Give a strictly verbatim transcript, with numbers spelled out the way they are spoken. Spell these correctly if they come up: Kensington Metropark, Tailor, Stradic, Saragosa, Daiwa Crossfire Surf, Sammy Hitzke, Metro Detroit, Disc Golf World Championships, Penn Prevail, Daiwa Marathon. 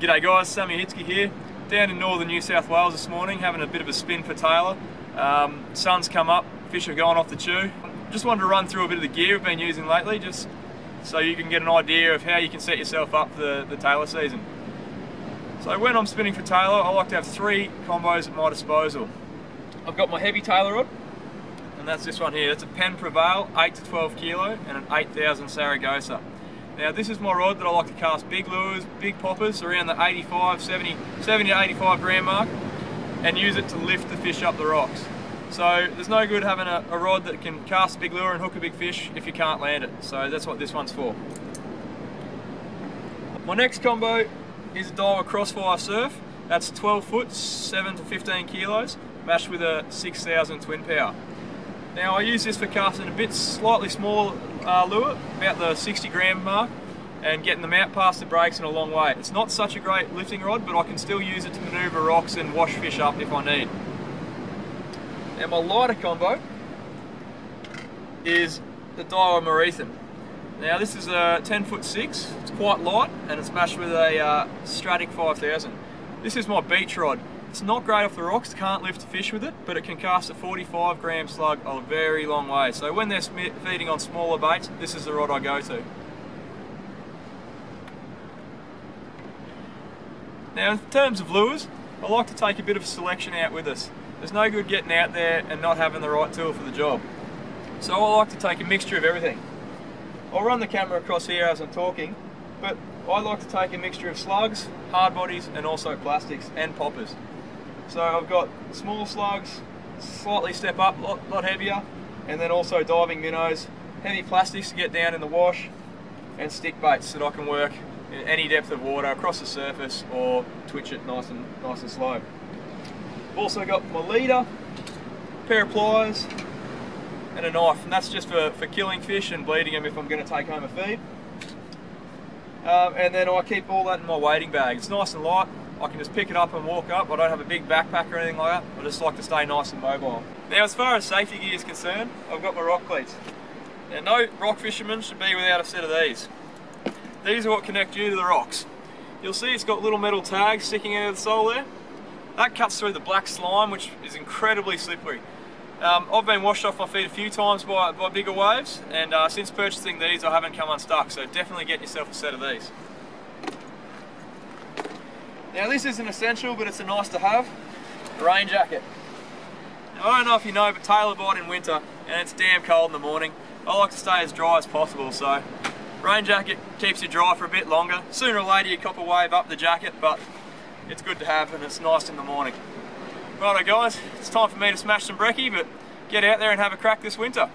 G'day guys, Sammy Hitzke here, down in northern New South Wales this morning, having a bit of a spin for Tailor. Um, sun's come up, fish are going off the chew. Just wanted to run through a bit of the gear we've been using lately, just so you can get an idea of how you can set yourself up for the, the Tailor season. So when I'm spinning for Tailor, I like to have three combos at my disposal. I've got my heavy Tailor rod, and that's this one here. That's a Penn Prevail, eight to twelve kilo, and an eight thousand Saragosa. Now this is my rod that I like to cast big lures, big poppers, around the eighty-five, seventy, seventy to eighty-five gram mark, and use it to lift the fish up the rocks. So there's no good having a, a rod that can cast a big lure and hook a big fish if you can't land it. So that's what this one's for. My next combo is a Daiwa Crossfire Surf. That's twelve foot, seven to fifteen kilos, matched with a six thousand twin power. Now I use this for casting a bit slightly small uh, lure, about the sixty gram mark, and getting them out past the breaks in a long way. It's not such a great lifting rod, but I can still use it to manoeuvre rocks and wash fish up if I need. Now my lighter combo is the Daiwa Marathon. Now this is a ten foot six, it's quite light, and it's matched with a uh, Stradic five thousand. This is my beach rod. It's not great off the rocks, can't lift a fish with it, but it can cast a forty-five gram slug a very long way. So when they're feeding on smaller baits, this is the rod I go to. Now in terms of lures, I like to take a bit of selection out with us. There's no good getting out there and not having the right tool for the job. So I like to take a mixture of everything. I'll run the camera across here as I'm talking, but I like to take a mixture of slugs, hard bodies, and also plastics and poppers. So I've got small slugs, slightly step up, a lot, lot heavier, and then also diving minnows, heavy plastics to get down in the wash, and stick baits that I can work in any depth of water across the surface or twitch it nice and, nice and slow. I've also got my leader, a pair of pliers, and a knife, and that's just for, for killing fish and bleeding them if I'm going to take home a feed. Um, and then I keep all that in my wading bag. It's nice and light, I can just pick it up and walk up. I don't have a big backpack or anything like that, I just like to stay nice and mobile. Now as far as safety gear is concerned, I've got my rock cleats. Now no rock fisherman should be without a set of these. These are what connect you to the rocks. You'll see it's got little metal tags sticking out of the sole there. That cuts through the black slime, which is incredibly slippery. Um, I've been washed off my feet a few times by, by bigger waves, and uh, since purchasing these I haven't come unstuck, so definitely get yourself a set of these. Now this isn't essential, but it's a nice to have, a rain jacket. Now, I don't know if you know, but Tailor bite in winter and it's damn cold in the morning. I like to stay as dry as possible, so rain jacket keeps you dry for a bit longer. Sooner or later you cop a wave up the jacket, but it's good to have and it's nice in the morning. Righto guys, it's time for me to smash some brekkie, but get out there and have a crack this winter.